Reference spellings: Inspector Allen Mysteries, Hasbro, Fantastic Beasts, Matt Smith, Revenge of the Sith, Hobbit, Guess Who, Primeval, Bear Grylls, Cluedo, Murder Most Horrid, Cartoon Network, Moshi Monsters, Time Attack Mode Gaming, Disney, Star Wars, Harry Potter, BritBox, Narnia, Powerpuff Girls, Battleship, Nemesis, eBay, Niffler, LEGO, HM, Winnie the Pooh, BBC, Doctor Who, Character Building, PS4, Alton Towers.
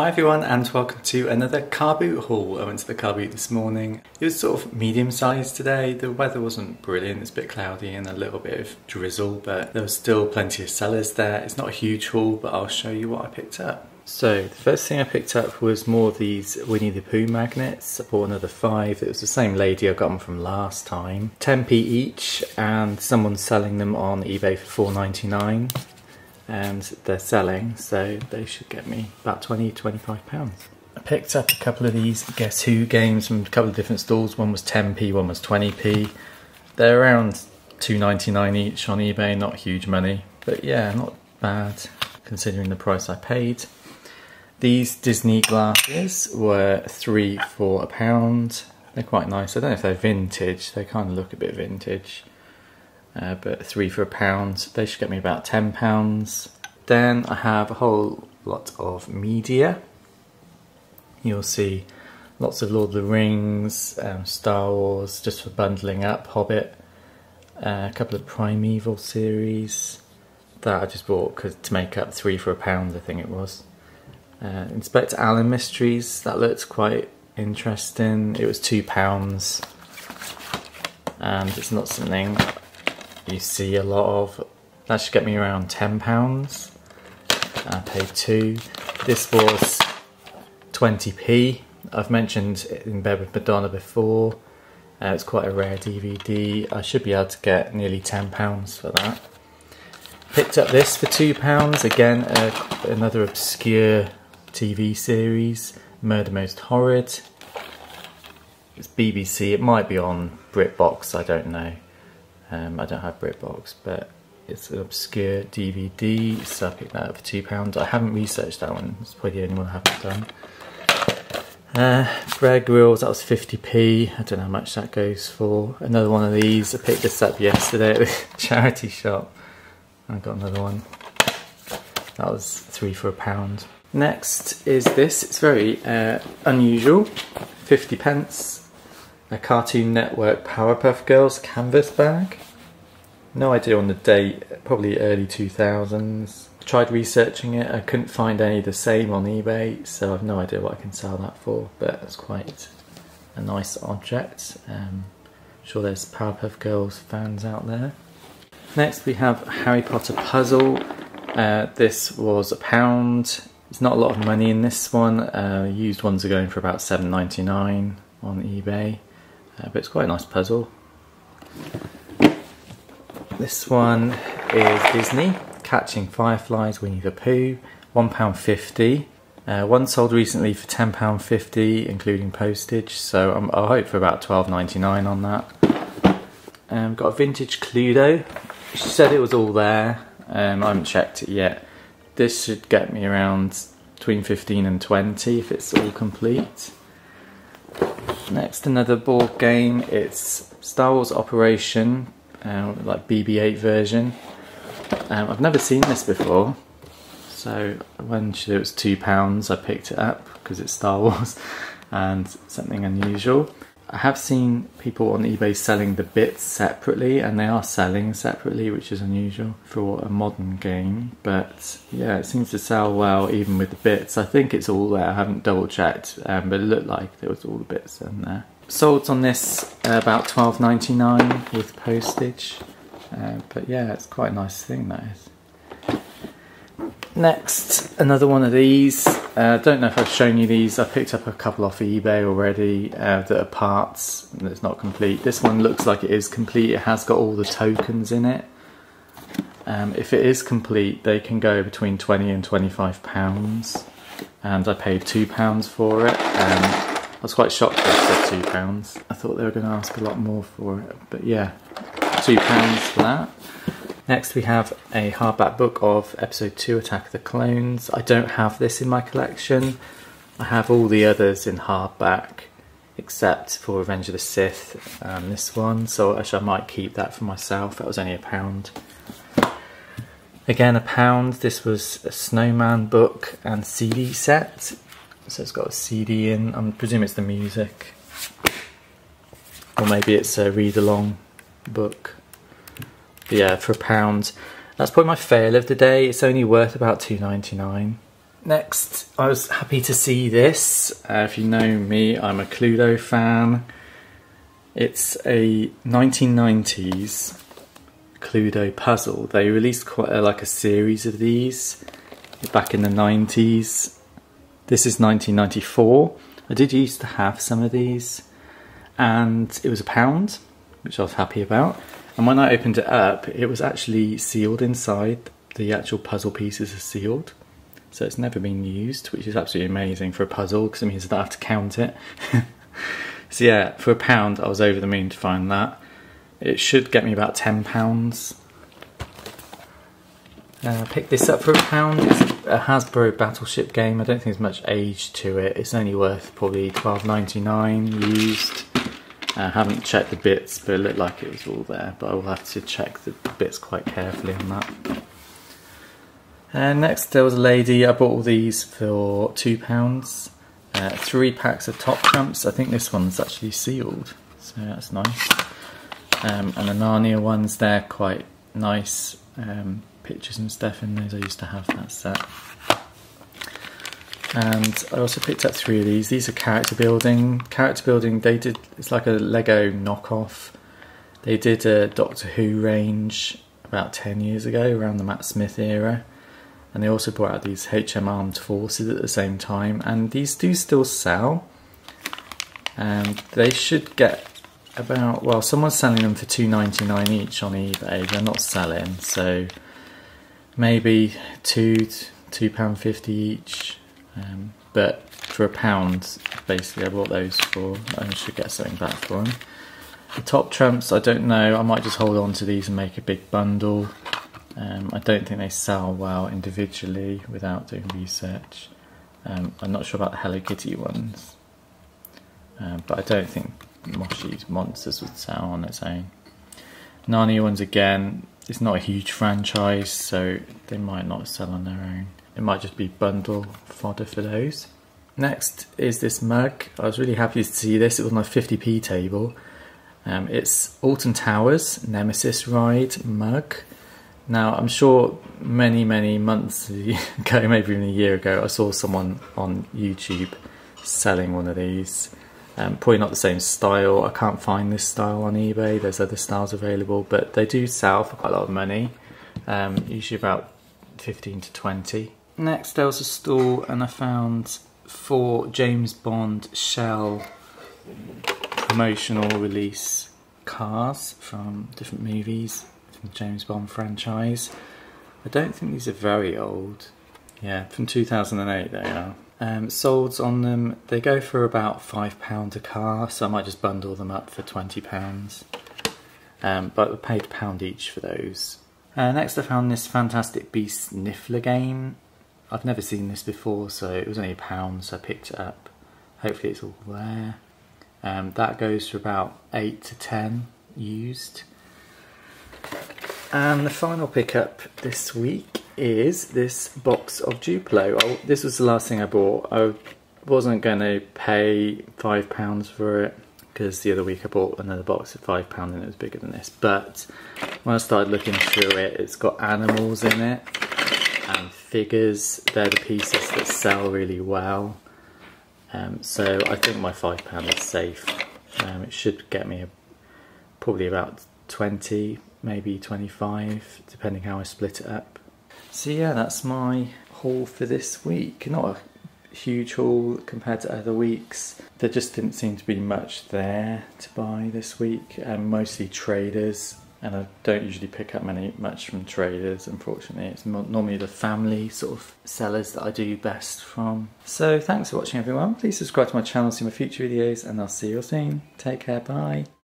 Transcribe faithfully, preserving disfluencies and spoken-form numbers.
Hi everyone and welcome to another car boot haul. I went to the car boot this morning. It was sort of medium sized today. The weather wasn't brilliant, it's a bit cloudy and a little bit of drizzle, but there was still plenty of sellers there. It's not a huge haul, but I'll show you what I picked up. So the first thing I picked up was more of these Winnie the Pooh magnets. I bought another five. It was the same lady, I got them from last time. ten p each, and someone's selling them on eBay for four ninety-nine. And they're selling, so they should get me about twenty, twenty-five pounds. I picked up a couple of these Guess Who games from a couple of different stalls. One was ten p, one was twenty p. They're around two ninety-nine each on eBay, not huge money. But yeah, not bad considering the price I paid. These Disney glasses were three for a pound. They're quite nice. I don't know if they're vintage. They kind of look a bit vintage. Uh, but three for a pound. They should get me about ten pounds. Then I have a whole lot of media. You'll see lots of Lord of the Rings, um, Star Wars, just for bundling up, Hobbit. Uh, a couple of Primeval series that I just bought cause to make up three for a pound, I think it was. Uh, Inspector Allen Mysteries, that looked quite interesting. It was two pounds. And it's not something you see a lot of. That should get me around ten pounds. I paid two. This was twenty p. I've mentioned In Bed With Madonna before. Uh, it's quite a rare D V D. I should be able to get nearly ten pounds for that. Picked up this for two pounds. Again, uh, another obscure T V series, Murder Most Horrid. It's B B C. It might be on BritBox, I don't know. Um, I don't have BritBox, but it's an obscure D V D, so I picked that up for two pounds. I haven't researched that one, it's probably the only one I haven't done. Uh, Bear Grylls, that was fifty p, I don't know how much that goes for. Another one of these, I picked this up yesterday at the charity shop. I got another one. That was three for a pound. Next is this, it's very uh, unusual, fifty pence. A Cartoon Network Powerpuff Girls canvas bag. No idea on the date, probably early two thousands. Tried researching it, I couldn't find any the same on eBay, so I've no idea what I can sell that for, but it's quite a nice object. Um, I'm sure there's Powerpuff Girls fans out there. Next we have a Harry Potter puzzle. Uh, this was a pound. There's not a lot of money in this one. Uh, used ones are going for about seven ninety-nine on eBay. Uh, but it's quite a nice puzzle. This one is Disney, Catching Fireflies, Winnie the Pooh, one pound fifty. Uh, one sold recently for ten pounds fifty, including postage, so I'm, I'll hope for about twelve ninety-nine on that. Um, got a vintage Cluedo. She said it was all there, um, I haven't checked it yet. This should get me around between fifteen and twenty if it's all complete. Next, another board game. It's Star Wars Operation, uh, like B B eight version. Um, I've never seen this before, so when she, it was two pounds I picked it up because it's Star Wars and something unusual. I have seen people on eBay selling the bits separately, and they are selling separately, which is unusual for a modern game, but yeah, it seems to sell well even with the bits. I think it's all there, I haven't double checked, um, but it looked like there was all the bits in there. Sold on this uh, about twelve ninety-nine with postage, uh, but yeah, it's quite a nice thing that is. Next, another one of these. I uh, don't know if I've shown you these. I picked up a couple off eBay already uh, that are parts that's not complete. This one looks like it is complete. It has got all the tokens in it. Um, if it is complete, they can go between twenty and twenty-five pounds. And I paid two pounds for it. Um, I was quite shocked that it said two pounds. I thought they were going to ask a lot more for it. But yeah, two pounds for that. Next we have a hardback book of episode two, Attack of the Clones. I don't have this in my collection. I have all the others in hardback except for Revenge of the Sith and this one, so actually I might keep that for myself. That was only a pound. Again a pound. This was a Snowman book and C D set. So it's got a C D in. I presume it's the music. Or maybe it's a read-along book. Yeah, for a pound. That's probably my fail of the day. It's only worth about two ninety-nine. Next, I was happy to see this. Uh, if you know me, I'm a Cluedo fan. It's a nineteen nineties Cluedo puzzle. They released quite a, like a series of these back in the nineties. This is nineteen ninety-four. I did used to have some of these, and it was a pound, which I was happy about. And when I opened it up, it was actually sealed inside. The actual puzzle pieces are sealed, so it's never been used, which is absolutely amazing for a puzzle because it means I don't have to count it. So yeah, for a pound, I was over the moon to find that. It should get me about ten pounds. Uh, I picked this up for a pound. It's a Hasbro Battleship game. I don't think there's much age to it. It's only worth probably twelve ninety-nine used. I haven't checked the bits, but it looked like it was all there. But I will have to check the bits quite carefully on that. And next there was a lady. I bought all these for two pounds. Uh, three packs of Top Trumps. I think this one's actually sealed, so that's nice. Um, and the Narnia ones, they're quite nice. Um, pictures and stuff in those. I used to have that set. And I also picked up three of these. These are Character Building. Character Building, they did, it's like a Lego knockoff. They did a Doctor Who range about ten years ago, around the Matt Smith era. And they also brought out these H M Armed Forces at the same time. And these do still sell. And they should get about, well, someone's selling them for two ninety-nine each on eBay. They're not selling, so maybe two, two pound fifty each. Um, but for a pound, basically, I bought those for. I should get something back for them. The Top Trumps, I don't know. I might just hold on to these and make a big bundle. Um, I don't think they sell well individually without doing research. Um, I'm not sure about the Hello Kitty ones, um, but I don't think Moshi Monsters would sell on its own. Narnia ones again, it's not a huge franchise, so they might not sell on their own. It might just be bundle fodder for those. Next is this mug. I was really happy to see this. It was my fifty p table. Um, it's Alton Towers Nemesis Ride mug. Now, I'm sure many, many months ago, maybe even a year ago, I saw someone on YouTube selling one of these. Um, probably not the same style. I can't find this style on eBay. There's other styles available, but they do sell for quite a lot of money, um, usually about fifteen to twenty. Next, there was a stall, and I found four James Bond shell promotional release cars from different movies. From the James Bond franchise. I don't think these are very old. Yeah, from two thousand eight they are. Um, solds on them, they go for about five pounds a car, so I might just bundle them up for twenty pounds. Um, but I paid a pound each for those. Uh, next I found this Fantastic Beasts Niffler game. I've never seen this before, so it was only a pound, so I picked it up. Hopefully it's all there. Um, that goes for about eight to ten used. And the final pickup this week is this box of Duplo. I, this was the last thing I bought. I wasn't going to pay five pounds for it because the other week I bought another box of five pounds and it was bigger than this. But when I started looking through it, it's got animals in it and figures. They're the pieces that sell really well. Um, so I think my five pounds is safe. Um, it should get me a, probably about twenty, maybe twenty-five, depending how I split it up. So yeah, that's my haul for this week. Not a huge haul compared to other weeks. There just didn't seem to be much there to buy this week, um, mostly traders, and I don't usually pick up many much from traders, unfortunately. It's normally the family sort of sellers that I do best from. So thanks for watching, everyone. Please subscribe to my channel to see my future videos, and I'll see you all soon. Take care, bye.